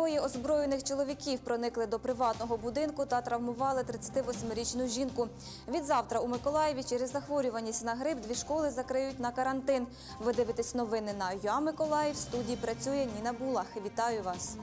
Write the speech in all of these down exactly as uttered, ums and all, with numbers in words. Двоє озброєних чоловіків проникли до приватного будинку та травмували тридцятивосьмирічну жінку. Відзавтра у Миколаєві через захворюваність на грип дві школи закриють на карантин. Ви дивитесь новини на ю а: Миколаїв. В студії працює Ніна Булах. Вітаю вас.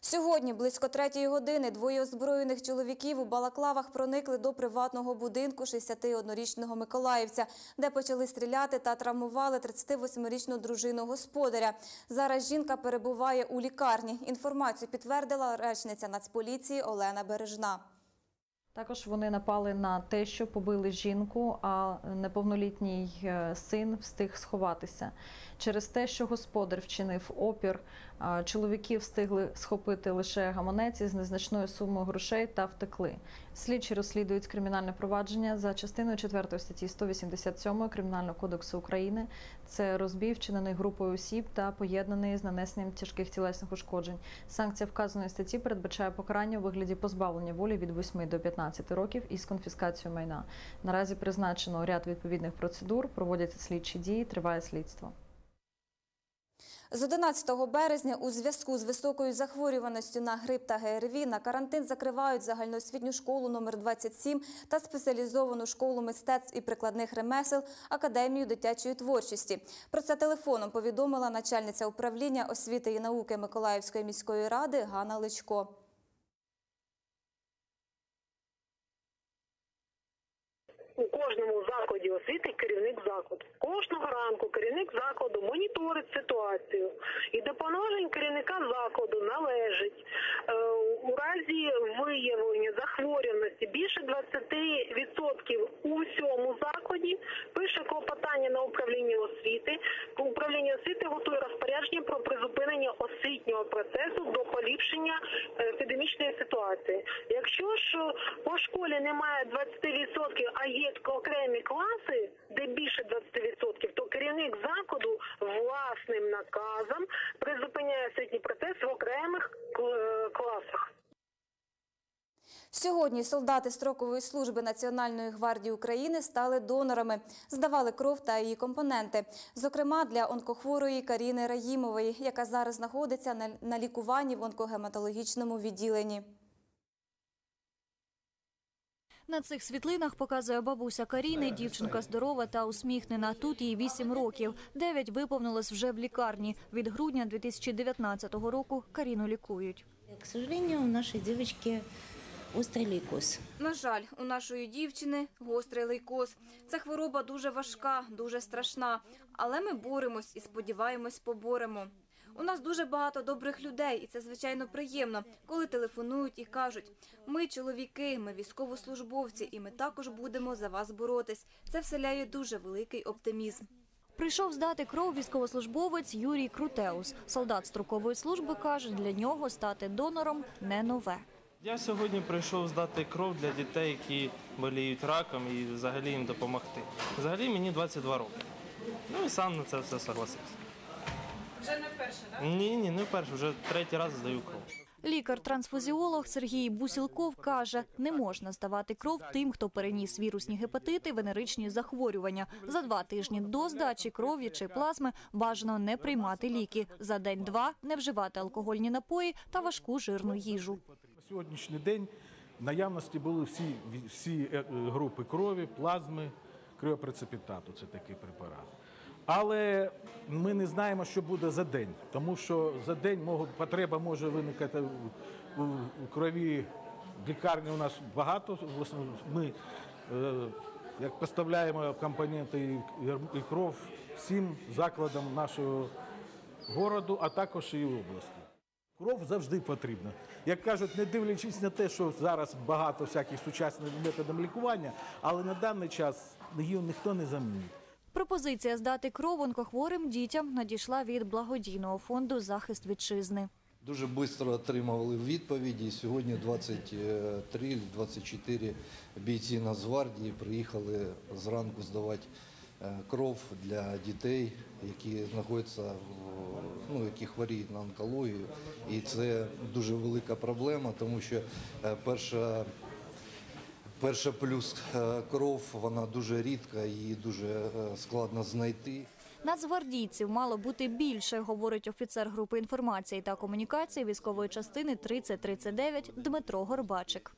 Сьогодні близько третьої години двоє озброєних чоловіків у балаклавах проникли до приватного будинку шістдесятиоднорічного миколаївця, де почали стріляти та травмували тридцятивосьмирічну дружину господаря. Зараз жінка перебуває у лікарні. Інформацію підтвердила речниця Нацполіції Олена Бережна. Також вони напали на те, що побили жінку, а неповнолітній син встиг сховатися. Через те, що господар вчинив опір, чоловіки встигли схопити лише гаманець із незначною сумою грошей та втекли. Слідчі розслідують кримінальне провадження за частиною четвертою статті сто вісімдесят сім Кримінального кодексу України. Це розбій, вчинений групою осіб та поєднаний з нанесенням тяжких тілесних ушкоджень. Санкція вказаної статті передбачає покарання у вигляді позбавлення волі від восьми до п'ятнадцяти років із конфіскацією майна. Наразі призначено ряд відповідних процедур, проводяться слідчі дії, триває слідство. З одинадцятого березня у зв'язку з високою захворюваністю на грип та ге ер ві на карантин закривають загальноосвітню школу номер двадцять сім та спеціалізовану школу мистецтв і прикладних ремесел, Академію дитячої творчості. Про це телефоном повідомила начальниця управління освіти і науки Миколаївської міської ради Ганна Личко. У кожному закладі освіти керівник закладу. Кожного ранку керівник закладу моніторить ситуацію. І до повноважень керівника закладу належить у разі виявлення захворюваності більше двадцяти відсотків у всьому закладі, пише клопотання на управління освіти. Управління освіти готує розпорядження про призупинення освітнього процесу до поліпшення епідемічної ситуації. Якщо ж по школі немає двадцяти відсотків, а є окремі класи, де більше двадцяти відсотків, то керівник закладу власним наказом призупиняє освітній процес в окремих класах. Сьогодні солдати строкової служби Національної гвардії України стали донорами, здавали кров та її компоненти. Зокрема, для онкохворої Каріни Раїмової, яка зараз знаходиться на лікуванні в онкогематологічному відділенні. На цих світлинах показує бабуся Каріни, дівчинка здорова та усміхнена. Тут їй вісім років. дев'ять виповнилось вже в лікарні. Від грудня дві тисячі дев'ятнадцятого року Каріну лікують. К сожалению, у нашої дівчинки гострий лейкоз. На жаль, у нашої дівчини гострий лейкоз. Ця хвороба дуже важка, дуже страшна. Але ми боремось і, сподіваємось, поборемо. У нас дуже багато добрих людей, і це, звичайно, приємно, коли телефонують і кажуть: «Ми чоловіки, ми військовослужбовці, і ми також будемо за вас боротись». Це вселяє дуже великий оптимізм. Прийшов здати кров військовослужбовець Юрій Крутеус. Солдат строкової служби каже, для нього стати донором не нове. Я сьогодні прийшов здати кров для дітей, які боліють раком, і взагалі їм допомогти. Взагалі мені двадцять два роки. Ну і сам на це все согласився. Вже не вперше, так? Ні, ні, не вперше. Вже третій раз здаю кров. Лікар-трансфузіолог Сергій Бусілков каже, не можна здавати кров тим, хто переніс вірусні гепатити, венеричні захворювання. За два тижні до здачі крові чи плазми бажано не приймати ліки. За день-два не вживати алкогольні напої та важку жирну їжу. На сьогоднішній день в наявності були всі, всі групи крові, плазми, криопрецепітату – це такий препарат. Але ми не знаємо, що буде за день, тому що за день потреба може виникати у крові. Лікарні у нас багато, ми як поставляємо компоненти і кров всім закладам нашого городу, а також і області. Кров завжди потрібна. Як кажуть, не дивлячись на те, що зараз багато всяких сучасних методів лікування, але на даний час її ніхто не замінить. Пропозиція здати кров онкохворим дітям надійшла від благодійного фонду «Захист вітчизни». Дуже швидко отримали відповіді. Сьогодні двадцять три двадцять чотири бійці Нацгвардії приїхали зранку здавати кров для дітей, які знаходяться, ну, які хворіють на онкологію. І це дуже велика проблема, тому що перша... Перша плюс кров, вона дуже рідка, її дуже складно знайти. Нацгвардійців мало бути більше, говорить офіцер групи інформації та комунікації військової частини тридцять тридцять дев'ять Дмитро Горбачик.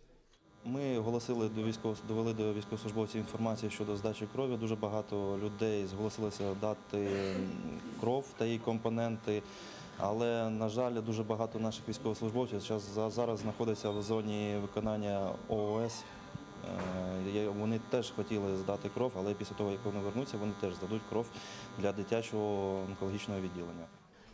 Ми оголосили до військово довели до військовослужбовців інформацію щодо здачі крові. Дуже багато людей зголосилися дати кров та її компоненти. Але, на жаль, дуже багато наших військовослужбовців зараз знаходяться в зоні виконання ООС. Вони теж хотіли здати кров, але після того, як вони вернуться, вони теж здадуть кров для дитячого онкологічного відділення.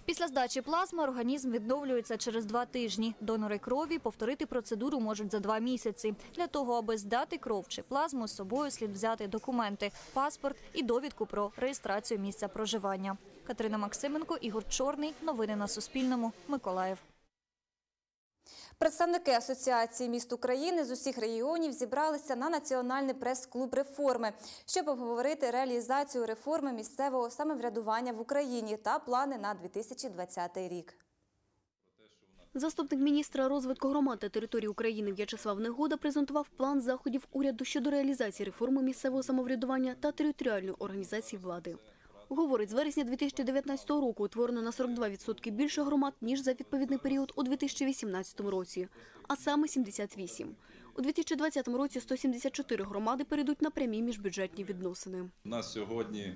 Після здачі плазми організм відновлюється через два тижні. Донори крові повторити процедуру можуть за два місяці. Для того, аби здати кров чи плазму, з собою слід взяти документи, паспорт і довідку про реєстрацію місця проживання. Катерина Максименко, Ігор Чорний. Новини на Суспільному. Миколаїв. Представники Асоціації міст України з усіх регіонів зібралися на Національний прес-клуб реформи, щоб обговорити реалізацію реформи місцевого самоврядування в Україні та плани на дві тисячі двадцятий рік. Заступник міністра розвитку громад та територій України В'ячеслав Негода презентував план заходів уряду щодо реалізації реформи місцевого самоврядування та територіальної організації влади. Говорить, з вересня дві тисячі дев'ятнадцятого року утворено на сорок два відсотки більше громад, ніж за відповідний період у дві тисячі вісімнадцятому році, а саме сімдесят вісім. У дві тисячі двадцятому році сто сімдесят чотири громади перейдуть на прямі міжбюджетні відносини. У нас сьогодні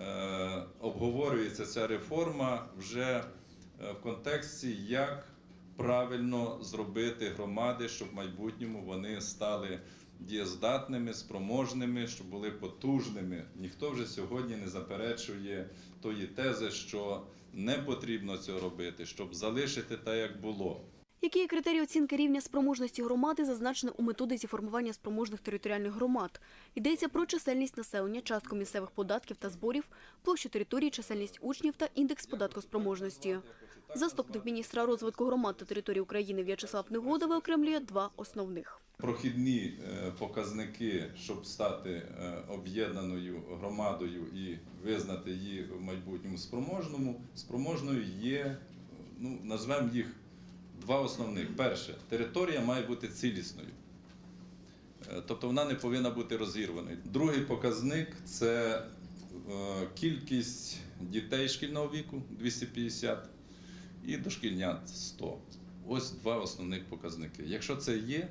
е, обговорюється ця реформа вже в контексті, як правильно зробити громади, щоб в майбутньому вони стали дієздатними, спроможними, щоб були потужними. Ніхто вже сьогодні не заперечує тої тези, що не потрібно цього робити, щоб залишити так, як було. Які критерії оцінки рівня спроможності громади зазначені у методиці формування спроможних територіальних громад? Йдеться про чисельність населення, частку місцевих податків та зборів, площу території, чисельність учнів та індекс податкоспроможності. Заступник міністра розвитку громад та територій України В'ячеслав Негода виокремлює два основних. Прохідні показники, щоб стати об'єднаною громадою і визнати її в майбутньому спроможному, спроможною є, ну, назвемо їх два основних. Перше, територія має бути цілісною, тобто вона не повинна бути розірваною. Другий показник – це кількість дітей шкільного віку – двісті п'ятдесят і дошкільнят – сто. Ось два основних показники. Якщо це є,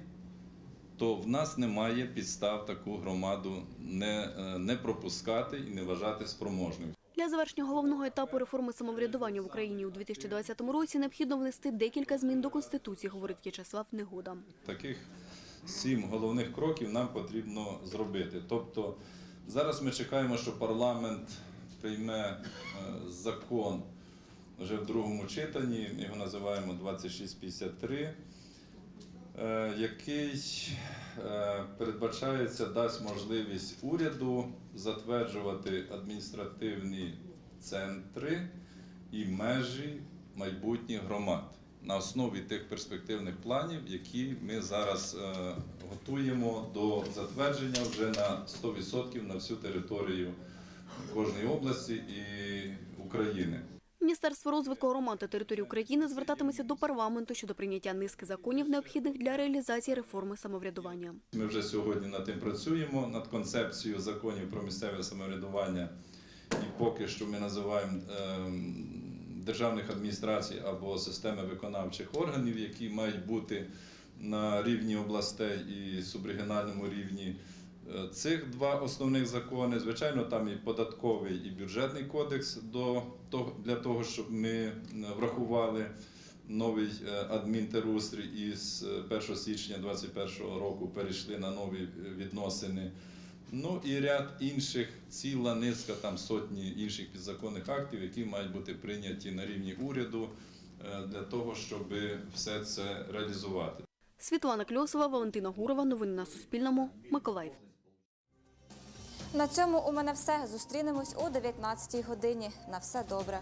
то в нас немає підстав таку громаду не, не пропускати і не вважати спроможною. Для завершення головного етапу реформи самоврядування в Україні у дві тисячі двадцятому році необхідно внести декілька змін до Конституції, говорить В'ячеслав Негода. Таких сім головних кроків нам потрібно зробити. Тобто зараз ми чекаємо, що парламент прийме закон вже в другому читанні, його називаємо двадцять шість п'ятдесят три, який передбачається, дасть можливість уряду затверджувати адміністративні центри і межі майбутніх громад на основі тих перспективних планів, які ми зараз готуємо до затвердження вже на сто відсотків на всю територію кожної області і України. Міністерство розвитку громад та територій України звертатиметься до парламенту щодо прийняття низки законів, необхідних для реалізації реформи самоврядування. Ми вже сьогодні над тим працюємо, над концепцією законів про місцеве самоврядування. І поки що ми називаємо державних адміністрацій або системи виконавчих органів, які мають бути на рівні областей і субрегіональному рівні. Цих два основних закони, звичайно, там і податковий, і бюджетний кодекс для того, щоб ми врахували новий адмінтерустрій і з першого січня дві тисячі двадцять першого року перейшли на нові відносини. Ну і ряд інших, ціла низка, там сотні інших підзаконних актів, які мають бути прийняті на рівні уряду для того, щоб все це реалізувати. Світлана Кльосова, Валентина Гурова. Новини на Суспільному. Миколаїв. На цьому у мене все. Зустрінемось о дев'ятнадцятій годині. На все добре.